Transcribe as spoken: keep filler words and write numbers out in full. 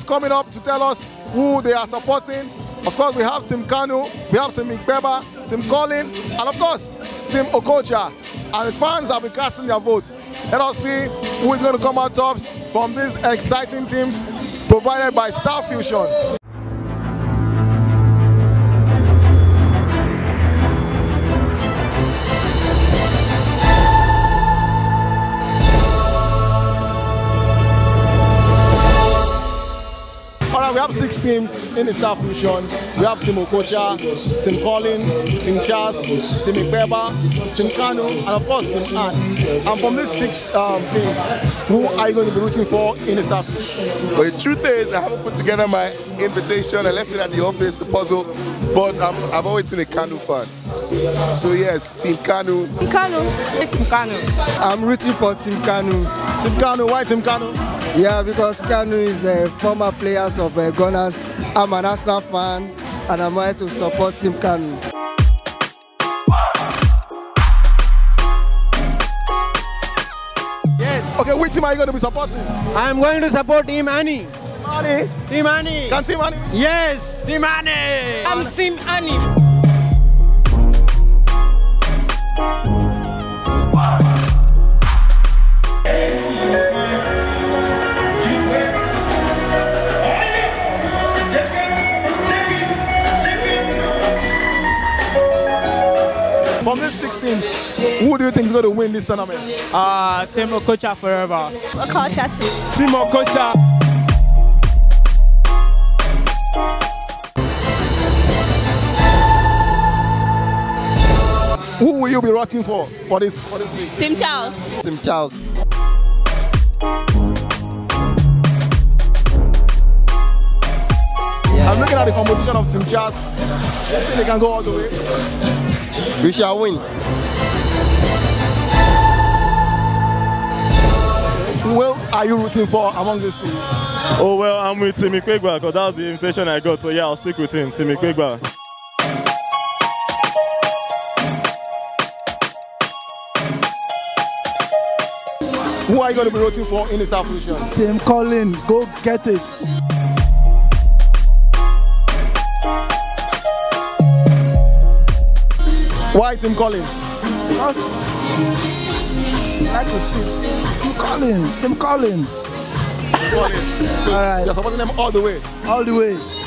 just coming up to tell us who they are supporting. Of course, we have Team Kanu, we have Team Ikpeba, Team Colin, and of course, Team Okocha. And the fans have been casting their votes. Let us see who is going to come out tops from these exciting teams provided by Star Fusion. We have six teams in the Star Fusion. We have Team Okocha, Team Colin, Team Charles, Team Ikpeba, Team Kanu, and of course Team Ann. And from these six um, teams, who are you going to be rooting for in the Star Fusion? Well, the truth is, I haven't put together my invitation. I left it at the office, the puzzle, but I'm, I've always been a Kanu fan. So yes, Team Kanu. Team Kanu. It's Team Kanu. I'm rooting for Team Kanu. Team Kanu, why Team Kanu? Yeah, because Kanu is a former player of uh, Gunners. I'm an Arsenal fan and I'm here to support Team Kanu. Yes. Okay, which team are you going to be supporting? I'm going to support Team Annie. Annie? Team Annie. Can Team Annie? Yes, Team Annie. I'm Team Annie. From these six teams, who do you think is going to win this tournament? Uh, Team Okocha forever. Okocha team. Team Okocha. Who will you be rocking for for this, for this week? Team Charles. Team Charles. Yeah. I'm looking at the composition of Team Charles. I think they can go all the way. We shall win. Well, are you rooting for among these teams? Oh, well, I'm with Team Ikpeba because that was the invitation I got. So, yeah, I'll stick with him, Team Ikpeba. Who are you going to be rooting for in the Star Fusion? Team Colin, go get it. Why Team Colin? Because I like to see Team Colin. Team Colin. Team Colin. So all right. You're supporting them all the way. All the way.